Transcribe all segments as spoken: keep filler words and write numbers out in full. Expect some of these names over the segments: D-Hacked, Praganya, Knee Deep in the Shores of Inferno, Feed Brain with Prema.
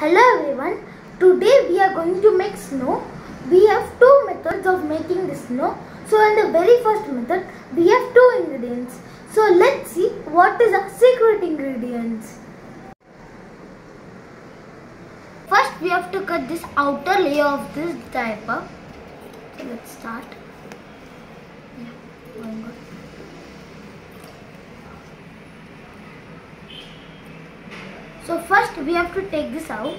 Hello everyone, today we are going to make snow. We have two methods of making the snow. So in the very first method we have two ingredients. So let's see what is our secret ingredients. First we have to cut this outer layer of this diaper. So let's start. Yeah, going on. So first we have to take this out.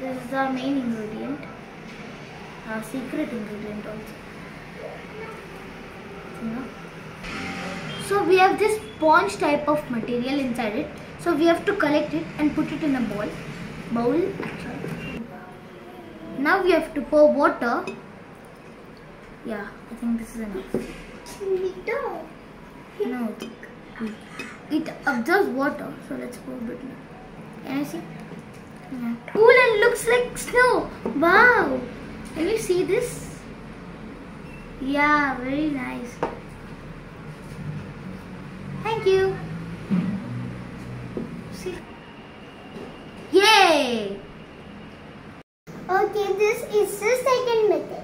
This is our main ingredient, our secret ingredient also. So we have this sponge type of material inside it. So we have to collect it and put it in a bowl. Bowl. Now we have to pour water. Yeah, I think this is enough. No. It absorbs water, so let's pour a bit more. Can I see? Yeah. Cool, and looks like snow. Wow! Can you see this? Yeah, very nice. Thank you. See? Yay! Okay, this is the second method.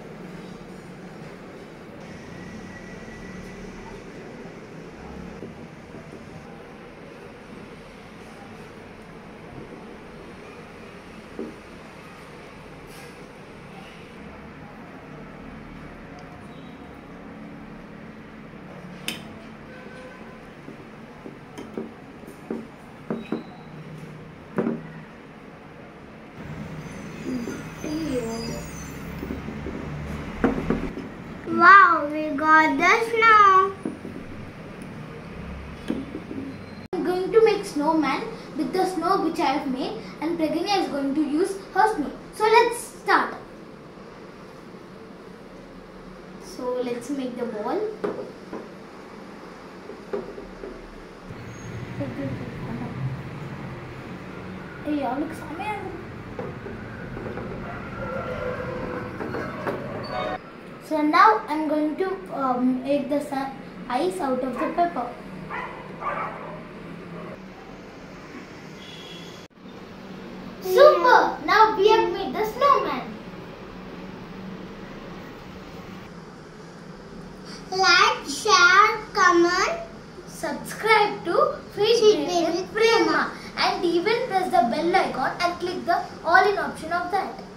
Wow, we got the snow. I'm going to make snowman with the snow which I have made, and Praganya is going to use her snow. So let's start. So let's make the ball. Hey, y'all look amazing. So now I'm going to um, make the ice out of the pepper. Super! Now we have made the snowman. Like, share, comment, subscribe to Feed Brain with Prema, and even press the bell icon and click the all in option of that.